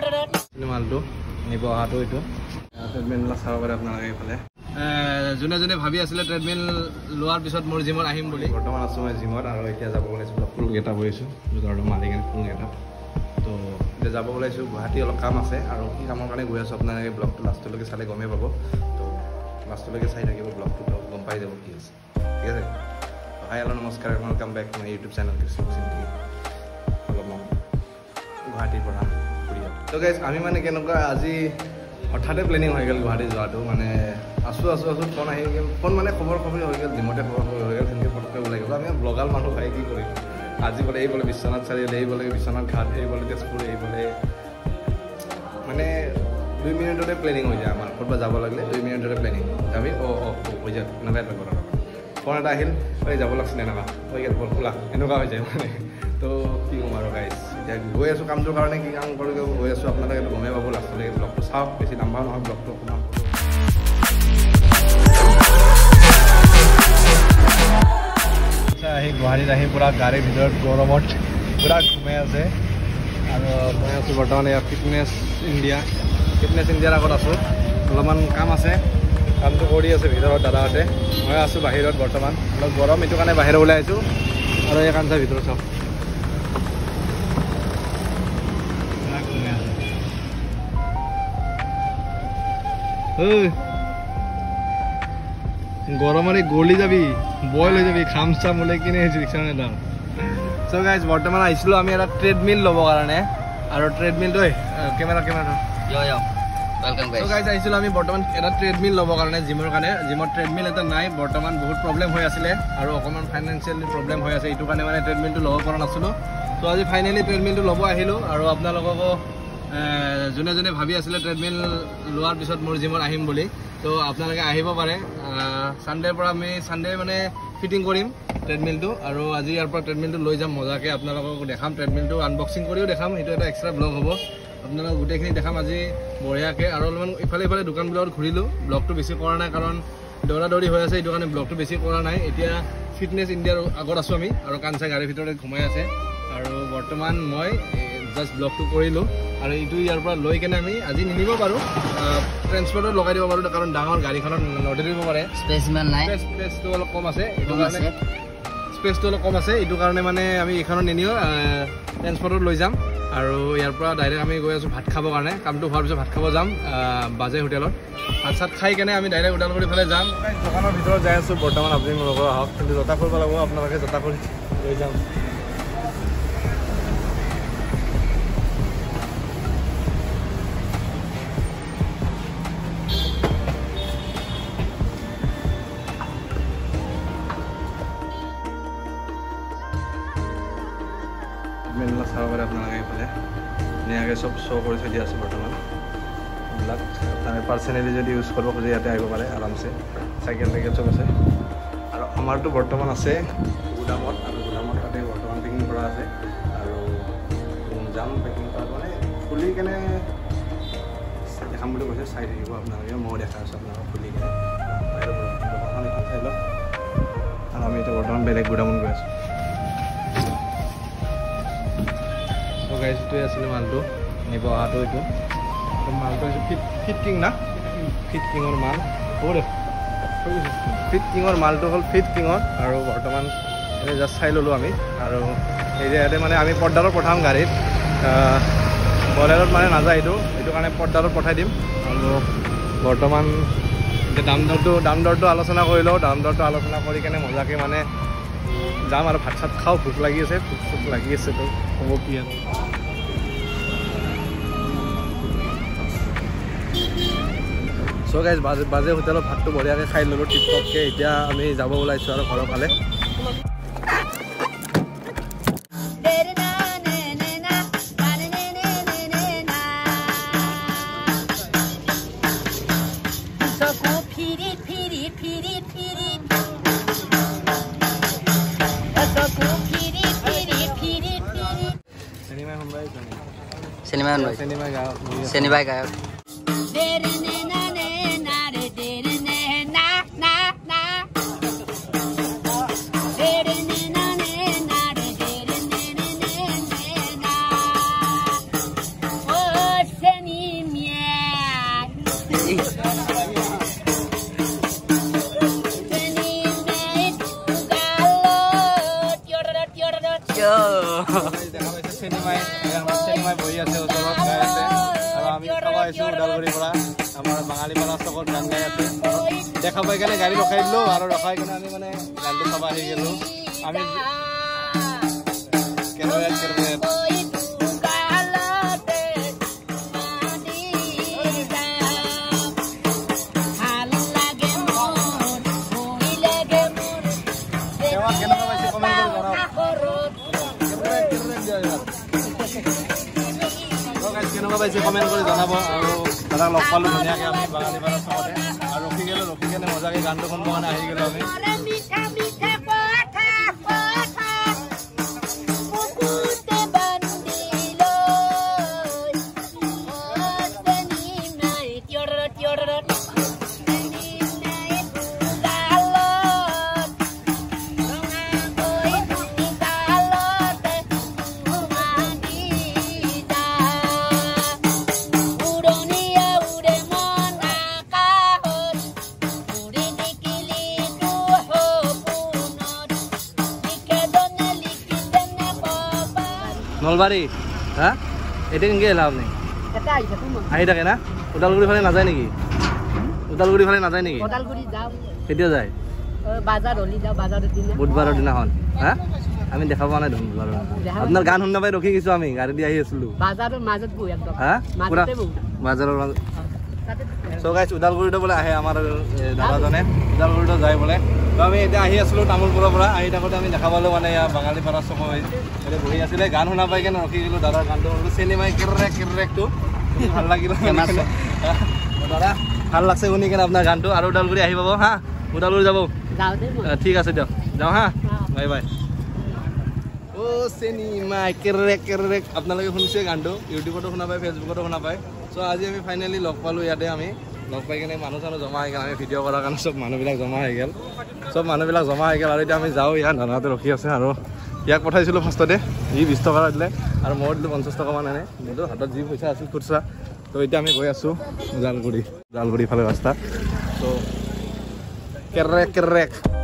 Ini maldo, ini bawa hatu itu. Treadmill lah sabar pada apna lagi pale. Juna bhabi asile treadmill luar bisot mor jimor ahim boli. Bortoman asuma jimor aro etia jabo bolaisu full geta boisu. Jodaro malingan full geta. To eta jabo bolaisu bahati olop kam ase aro ki kamor kane goi asu apna lagi blog to last loge sale gome pabo. To last loge sai thakibo blog to gom pai jabo ki ase. Thik ase. Hi hello namaskar, welcome back to my YouTube channel Krishna Singh. Alom bahati pora puriya. To guys, ami mane kenoka aji অঠাতে planning হৈ গেল গুৱাহাটী যাওঁটো মানে আসু আসু আসু phone আহি গেল phone মানে খবৰ খবৰি হৈ গেল দিমতে খবৰ খবৰি হৈ গেল তেনকে ফটকে ওলাই গ'ল আমি ব্লগাল মানুহ ভাই কি কৰিম আজি বলে এই বলে বিশ্বনাথ চাৰিআলি এই বলে বিশ্বনাথ ঘাট এই বলে তেজপুৰ এই বলে মানে 2 মিনিটতে প্ল্যানিং হৈ যায় আমাৰ ক'তবা যাব লাগিলে 2 মিনিটতে প্ল্যানিং আমি অ অ হৈ যায় নবাই নকৰা ফোন এটা আহিল ওই যাব লাগছ না না হৈ গেল বলকুলা এনেকুৱা হৈ যায় মানে তো কি কম আৰু গাইস গৈ আছো কামটোৰ কাৰণে কি কাম কৰি গৈ আছো আপোনালোকে গমেই পাব লাষ্টলৈ ব্লগটো চাওক বেছি নাম্বাৰ নহয় ব্লগটো অকণমান আচ্ছা এই গুৱাহাটীত আহি পুৰা গাড়ীৰ ভিতৰত গৰমত পুৰা ঘুমাই আছে আৰু মই আছো বৰ্তমান ইয়াত ফিটনেছ ইণ্ডিয়াৰ আগত আছো অলপমান কাম আছে কামটো কৰি আছে ভিতৰত দাদাহঁতে মই আছো বাহিৰত বৰ্তমান অলপ গৰম এইটো কাৰণে বাহিৰ ওলাই আহিছো আৰু এই কাঞ্চা ভিতৰত চাওক গরমে গলি যাবি বয়ল হয়ে যাবি খাম চাম ওলাই কিনে আহিছো ৰিক্সানে দাম সো গাইজ বৰ্তমান আহিছিলো আমি এটা ট্ৰেডমিল ল'ব কাৰণে আৰু ট্ৰেডমিল লৈ কেমেৰা ইয়া ওয়েলকাম গাইজ সো গাইজ আহিছিলো আমি বৰ্তমান এটা ট্ৰেডমিল ল'ব কাৰণে জিমৰ ট্ৰেডমিল এটা নাই বৰ্তমান বহুত প্ৰব্লেম হৈ আছিলে আৰু অকমান ফাইনান্সিয়েলি প্ৰব্লেম হৈ আছে এইটো কাৰণে মানে ট্ৰেডমিলটো ল'ব পৰা নাছিলো তো আজি ফাইনেলি ট্ৰেডমিলটো ল'ব আহিলো আৰু আপোনালোকক জুনে ভাবি আসলে ট্রেডমিল লোৱাৰ পিছত মোৰ জিমৰ আহিম বুলি তো আপোনালোকে আহিব পাৰে সানডেৰ পৰা আমি সানডে মানে ফিটিং কৰিম ট্রেডমিলটো আৰু আজি ইয়াৰ পৰা ট্রেডমিলটো লৈ যাম মজাকে আপোনালোকক দেখাম ট্রেডমিলটো আনবক্সিং কৰিও দেখাম এটা এটা এক্সট্ৰা ব্লগ হ'ব আপোনালোক গোটেইখিনি দেখাম আজি বঢ়িয়াকে আৰু অলপমান ইফালে দোকানবিলাকত ঘূৰিলো ব্লগটো বেছি কৰা নাই কাৰণ দৌৰাদৌৰি হৈ আছে এইটো কাৰণে ব্লগটো বেছি কৰা নাই এতিয়া ফিটনেছ ইণ্ডিয়াৰ আগত আছোঁ আমি আৰু কাঞ্চা গাড়ীৰ ভিতৰতে ঘুমাই আছে আৰু বৰ্তমান মই জাস্ট ব্লগটো কৰিলোঁ আৰু এইটো ইয়াৰ পৰা লৈ কেনে আমি আজি নিনিব পাৰোঁ ট্ৰেন্সপৰ্টত লগাই দিব পাৰোঁ কাৰণ ডাঙৰ গাড়ীখনত নদৰিব পাৰে স্পেচ ইমান নাই স্পেচটো অলপ কম আছে এইটো কাৰণে স্পেচটো অলপ কম আছে এইটো কাৰণে মানে আমি এইখনত নিনিও ট্ৰেন্সপৰ্টত লৈ যাম আৰু ইয়াৰ পৰা ডাইৰেক্ট আমি গৈ আছোঁ ভাত খাবৰ কাৰণে কামটো হোৱাৰ পিছত ভাত খাব যাম বাজে হোটেলত ভাত চাত খাই কেনে আমি ডাইৰেক্ট ওদালগুৰি ফালে যাম দোকানৰ ভিতৰত যাই আছোঁ বৰ্তমান আপুনি মোৰ লগত আহক কিন্তু জোতা কৰিব লাগিব আপোনালোকে জোতা কৰি লৈ যাম মেনলা সাভারে আপনারা এই বলে নিয়াগে সব শো করে চলি আছে বর্তমান লাগ আপনারা পার্সোনালি যদি ইউজ করব খুঁজে যাতে আইব পারে আরামসে সাইকেল সাইকেল চলে আছে আর আমার তো বর্তমান আছে গুদামত আর গুদামটাতে বর্তমান পেকিং করা আছে আর জাম পেকিং করা মানে খুলি কেনে দেখাম বলে কইছে সাইড দিব আপনারা মই দেখা আছে আপনারা খুলি কেনে বাইরে বর্তমান কথা হলো আর আমি তো বর্তমান বেলেগ গুদামন গৈ আছো guys itu asli maldo ini bawa hatu itu maldo itu fit king or mal ore fit king or maldo hol fit king or aro bortoman ei just sai lolu ami aro ei je ate mane ami poddalor potham garit boleror mane na jai itu kane poddalor pothai dim aro bortoman je dam dor to alochona korilo dam dor to alochona kori kene mojake mane যাম আৰু ভাত চাত খাওঁ ভোক লাগি আছে তো হ'ব কি আৰু সো গাইজ বাজে হোটেলৰ ভাতটো বঢ়িয়াকৈ খাই ল'লোঁ টিপটপকৈ এতিয়া আমি যাব ওলাইছোঁ আৰু ঘৰৰ ফালে शनिवार गायक চিনেমাই বহি আছে ওচৰত গাই আছে আৰু আমি সবাই আছো ওদালগুৰিৰ পৰা আমাৰ বাঙালি পৰা সকল গান গাই আছে দেখা পাই কেনে গাড়ী ৰখাই দিলো আৰু ৰখাই কেনে আমি মানে গানটো সব আহি গলো আমি পাইছে কমেন্ট কৰি জনাব আৰু দাদা লগ পালো ধুনীয়াকৈ আমি বাঙালি পাৰা চবতে আৰু ৰখি গেলে মজাকৈ গানটো শুনব কাৰণে আহি গলো আমি নলবাৰী হ্যাঁ এদিন গেল আপনি এটা আইতা তুমি আই থাকে না ওদালগুৰি ফালে না যায় নেকি ওদালগুৰি ফালে না যায় নেকি ওদালগুৰি যাও কেতিয়া যায় বাজার হলি যাও বাজারের দিনা বুধবাৰৰ দিনা হন হ্যাঁ আমি দেখা পাওয়া নাই ধন্যবাদ আপনার গান শুননা পাই ৰখি গিছো আমি গাড়ী দি আহি আছিলো বাজাৰৰ মাজত বহি একদম হ্যাঁ মাজতে বহি বাজাৰৰ মাজত সো গাইস ওদালগুৰিটো বলে আহে আমাৰ দাদাজনে ওদালগুৰিটো যায় বলে আমি এটা আহি আছিলো তামুলপুৰৰ পৰা আহি থাকোতে আমি দেখা পালো মানে বাঙালি পাৰা চকত বহি আছিলে গান শুনা পাই কেনে ৰখি গলো দাদাৰ গানটো চিনেমাই কেৰেক্টটো ভাল লাগিল দাদা ভাল লাগছে শুনি কেনে আপোনাৰ গানটো আৰু ওদালগুৰি আহি পাব হা ওদালগুৰি যাব ঠিক আছে দিয়ক যাওঁ হা বাই বাই ও চিনেমাই কেৰেক্ট আপোনালোকে শুনিছে গানটো ইউটিউবতো শুনা পায় ফেচবুকতো শুনা পায় সো আজি আমি ফাইনেলি লগ পালো ইয়াতে আমি লগ পাই কেনে মানুহ জমা হৈ গেল আমি ভিডিঅ' কৰাৰ কাৰণে চব মানুহবিলাক জমা হৈ গেল আৰু এতিয়া আমি যাওঁ ইয়াৰ দাদাহঁতে ৰখি আছে আৰু ইয়াক পঠাইছিলোঁ ফাৰ্ষ্টতে ই 20 টকা দিলে আৰু মই দিলোঁ 50 টকামান এনে মোৰ হাতত যি পইচা আছিল খুচৰা তো এতিয়া আমি গৈ আছোঁ ওদালগুৰি ফালে ৰাস্তা তো কেৰেক